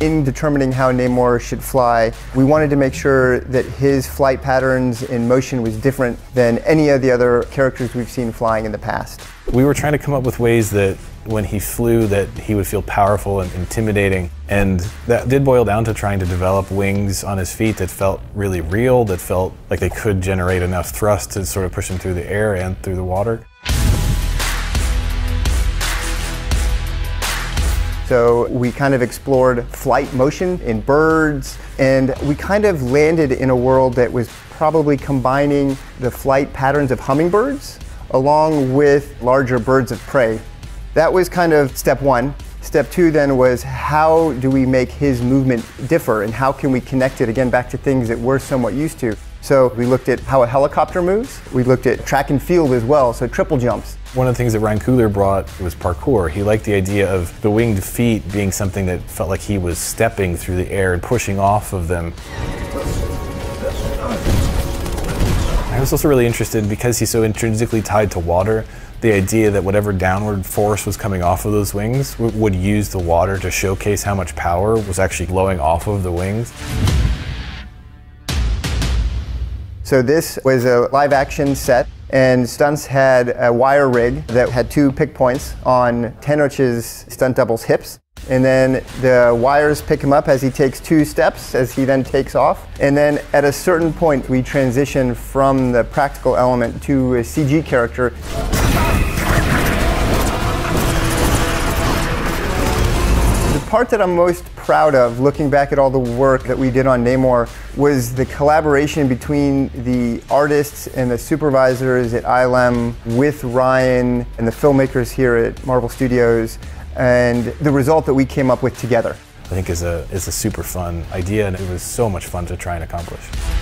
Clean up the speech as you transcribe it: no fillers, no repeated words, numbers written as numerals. In determining how Namor should fly, we wanted to make sure that his flight patterns in motion was different than any of the other characters we've seen flying in the past. We were trying to come up with ways that when he flew that he would feel powerful and intimidating, and that did boil down to trying to develop wings on his feet that felt really real, that felt like they could generate enough thrust to sort of push him through the air and through the water. So we kind of explored flight motion in birds, and we kind of landed in a world that was probably combining the flight patterns of hummingbirds along with larger birds of prey. That was kind of step one. Step two then was, how do we make his movement differ, and how can we connect it again back to things that we're somewhat used to? So we looked at how a helicopter moves. We looked at track and field as well, so triple jumps. One of the things that Ryan Coogler brought was parkour. He liked the idea of the winged feet being something that felt like he was stepping through the air and pushing off of them. I was also really interested, because he's so intrinsically tied to water, the idea that whatever downward force was coming off of those wings would use the water to showcase how much power was actually blowing off of the wings. So this was a live action set, and stunts had a wire rig that had two pick points on Tenoch's stunt double's hips. And then the wires pick him up as he takes two steps, as he then takes off. And then at a certain point, we transition from the practical element to a CG character. The part that I'm most proud of, looking back at all the work that we did on Namor, was the collaboration between the artists and the supervisors at ILM with Ryan and the filmmakers here at Marvel Studios, and the result that we came up with together. I think is a super fun idea, and it was so much fun to try and accomplish.